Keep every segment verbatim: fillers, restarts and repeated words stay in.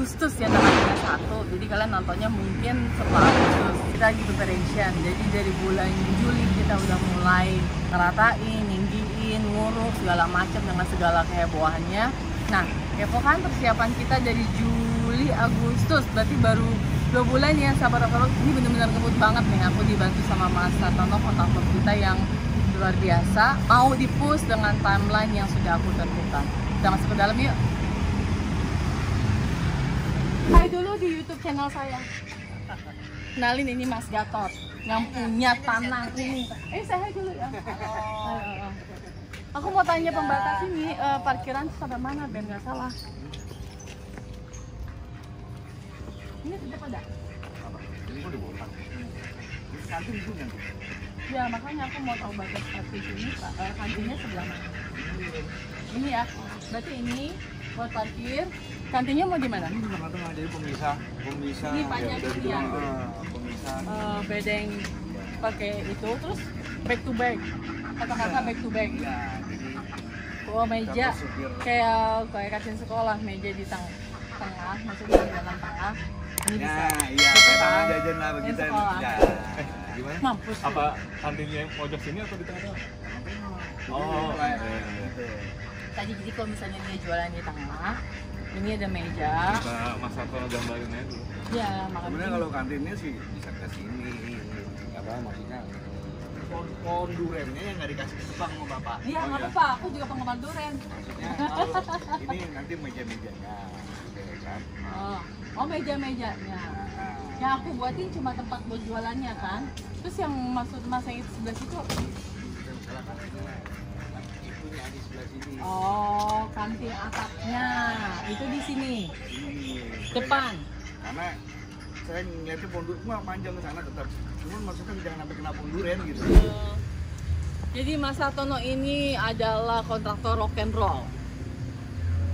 Agustus ya tanggal tiga puluh satu, jadi kalian nontonnya mungkin setelah Agustus. Kita gitu variation, jadi dari bulan Juli kita udah mulai ngeratain, ninggiin, nguruk, segala macam dengan segala kehebohannya. Nah, kepo kan persiapan kita dari Juli, Agustus, berarti baru dua bulan ya sahabat Tato. Ini bener-bener ngebut banget nih, aku dibantu sama Mas Tato, kontaktor kita yang luar biasa, mau di-push dengan timeline yang sudah aku tentukan. Kita masuk ke dalam yuk. Hai dulu di YouTube channel saya. Kenalin, ini Mas Gatot yang punya tanah ini. Eh, saya dulu ya. Halo. Aku mau tanya pembatas ini, eh, parkiran sampai mana biar nggak salah. Ini tetap ada? Ya, makanya aku mau tahu batas satu sini, eh, kantinnya sebelah mana. Ini ya, berarti ini buat parkir. Kantinnya mau di mana? Ini di tengah-tengah, jadi pemisah. Pemisah ini banyak ya, uh, pemisah uh, bedeng pakai itu, terus back to back. Kata-kata back to back. Ya, jadi oh, meja kayak kayak kajian sekolah, meja di tengah. Tengah, maksudnya di dalam tengah. Ini ya, bisa. Iya, kayak jajan lah begitu ya. Gimana? Mampus. Apa kantinnya yang pojok sini atau di tengah-tengah? Oh, kayak gitu. Tadi jadi kalau misalnya dia jualan di tengah, ini ada meja. Kita Mas Sato gambarin aja dulu. Ya, makanya kalau kantinnya sih bisa ke sini. Apa maksudnya? Pohon durennya yang nggak dikasih ketebang sama Bapak. Iya, nggak apa-apa. Aku juga penggemar duren. Maksudnya ini nanti meja-mejanya. Oh, oh meja-mejanya. Yang aku buatin cuma tempat buat jualannya kan. Terus yang maksud Mas yang sebelah situ apa? Oh, kantin atapnya itu di sini. Depan. Karena saya ngeliatnya pohon duren mah panjang ke sana tetap. Cuman maksudnya jangan sampai kena pohon duren gitu. Uh, jadi Mas Satono ini adalah kontraktor rock and roll.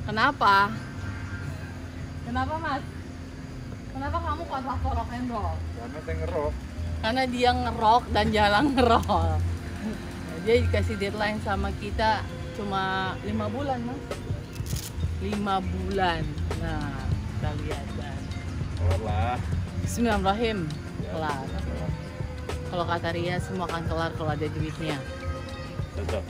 Kenapa? Kenapa, Mas? Kenapa kamu kontraktor rock and roll? Karena saya ngerok. Karena dia ngerok dan jarang ngerol. Dia dikasih deadline sama kita cuma lima bulan, Mas. Lima bulan. Nah, kita lihat dan. Kelar. Bismillahirrahmanirrahim. Kelar. Kalau kata Ria, semua akan kelar kalau ada duitnya. Cocok.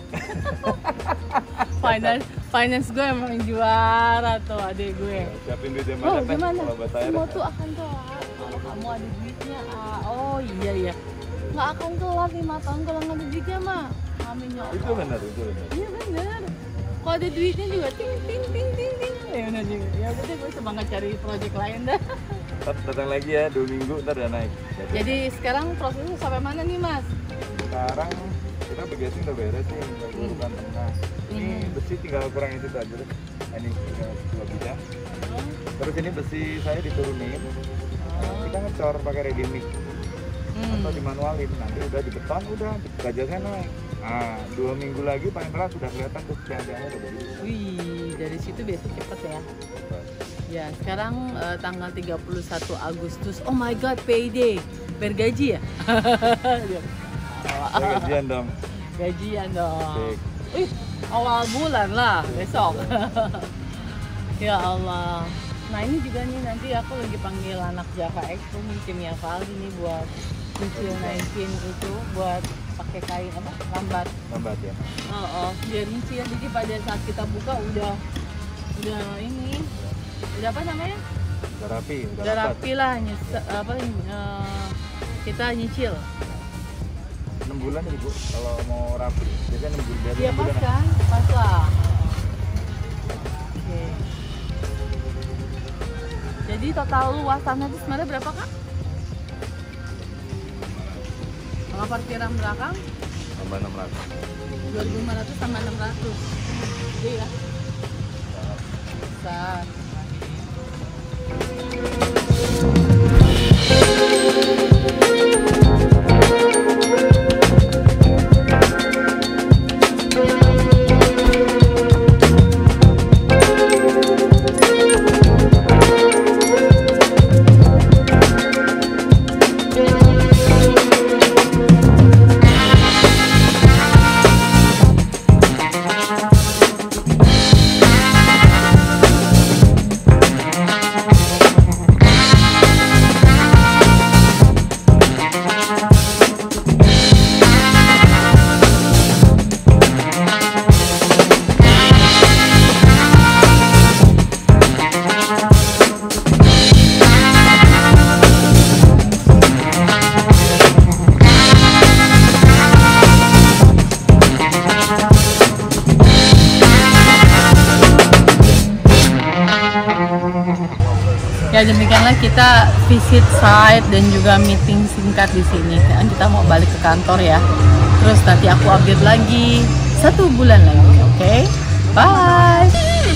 finance, finance gue emang juara tuh adik gue. Siapin duit yang banyak. Oh, gimana? Semua tuh akan kelar kalau kamu ada duitnya. Ah, oh iya ya. Nggak akan kelar lima tahun kalau nggak ada duitnya mah. Amin ya Allah. Itu benar, itu benar. Iya benar. Kalau ada duitnya juga ting ting ting ting ting. Ya benar juga. Ya udah gue semangat cari proyek lain dah. Datang lagi ya dua minggu ntar udah naik. Jadi, Jadi sekarang prosesnya sampai mana nih Mas? Sekarang kita begitu udah beres nih, udah bukan tengah. Ini besi tinggal kurang itu aja deh. Ini tinggal dua bidang. Hmm. Terus ini besi saya diturunin. Hmm. Kita ngecor pakai ready mix. Hmm. Atau dimanualin nanti udah di beton udah gajahnya naik. Nah, dua minggu lagi paling berat sudah kelihatan tuh gajahnya udah dari. Wih, dari situ biasanya cepat ya. Cepat. Ya, sekarang eh, tanggal tiga puluh satu Agustus. Oh my god, payday. Bergaji ya? Gajian dong. Gajian dong. Wih, awal bulan lah besok. Ya Allah. Nah ini juga nih nanti aku lagi panggil anak Java Expo timnya Valdi nih buat kecil naikin itu buat pakai kain apa lambat lambat ya. Oh, oh biar kecil jadi pada saat kita buka udah udah ini udah apa namanya udah rapi udah, udah rapi lah nyesel, apa uh, kita nyicil enam bulan ibu kalau mau rapi jadi enam bulan ya pas bulan kan aja. Pas lah. Jadi total luas tanah itu sebenarnya berapa Kak? Kalau parkiran belakang? Tambah enam ratus. dua ribu lima ratus tambah enam ratus. Jadi ya? Besar. We'll be right back. demikianlah kita visit site dan juga meeting singkat di sini. Dan kita mau balik ke kantor ya. Terus nanti aku update lagi satu bulan lagi, oke? Okay? Bye.